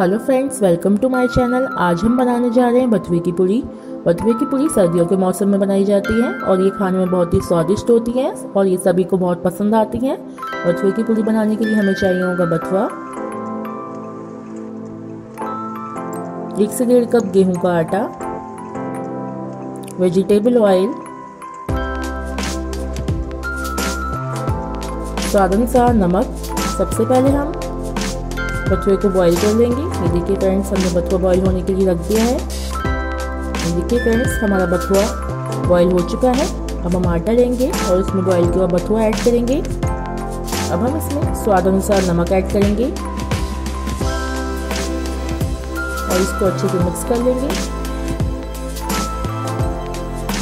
Hello friends, welcome to my channel. आज हम बनाने जा रहे हैं बथुए की पूड़ी। बथुए की पूड़ी सर्दियों के मौसम में बनाई जाती है और ये खाने में बहुत ही स्वादिष्ट होती है और ये सभी को बहुत पसंद आती है। बथुए की पूड़ी बनाने के लिए हमें चाहिए होगा बथुआ, 1 से 1.5 कप गेहूं का आटा, वेजिटेबल ऑयल, स्वाद अनुसार नमक। सबसे पहले हम बथुए को बॉईल कर लेंगे। ये देखिए फ्रेंड्स, हमने बथुआ बॉईल होने के लिए रख दिया है। ये देखिए फ्रेंड्स, हमारा बथुआ बॉईल हो चुका है। अब हम आटा लेंगे और उसमें बॉईल के बाद बथुआ ऐड करेंगे। अब हम इसमें स्वाद अनुसार नमक ऐड करेंगे और इसको अच्छे से मिक्स कर लेंगे।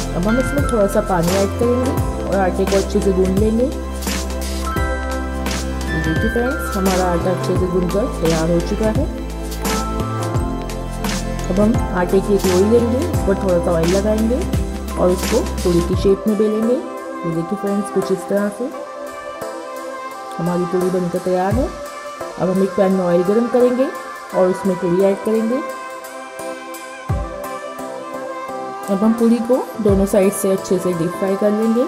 अब हम इसमें थोड़ा सा पानी ऐड करेंगे और आटे को अच्छे से गूंद लेंगे। देखिए फ्रेंड्स, हमारा आटा अच्छे से गूंदकर तैयार हो चुका है। अब हम आटे की एक लोई लेंगे, उस पर थोड़ा सा ऑयल लगाएंगे और उसको पूड़ी की शेप में बेलेंगे। ये देखिए फ्रेंड्स, कुछ इस तरह से हमारी पूड़ी बनकर तैयार है। अब हम एक पैन में ऑयल गर्म करेंगे और उसमें पूड़ी ऐड करेंगे। अब हम पूड़ी को दोनों साइड से अच्छे से डीप फ्राई कर लेंगे।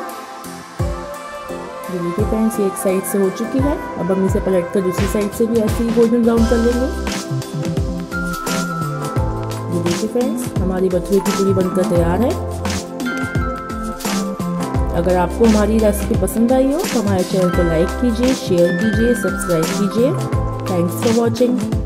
देखिए फ्रेंड्स, ये एक साइड से हो चुकी है। अब हम इसे पलट कर दूसरी साइड से भी ऐसे ही गोल्डन ब्राउन कर लेंगे। ये देखिए फ्रेंड्स, हमारी बथुए की पूड़ी बनकर तैयार है। अगर आपको हमारी रेसिपी पसंद आई हो तो हमारे चैनल को लाइक कीजिए, शेयर कीजिए, सब्सक्राइब कीजिए। Thanks for watching.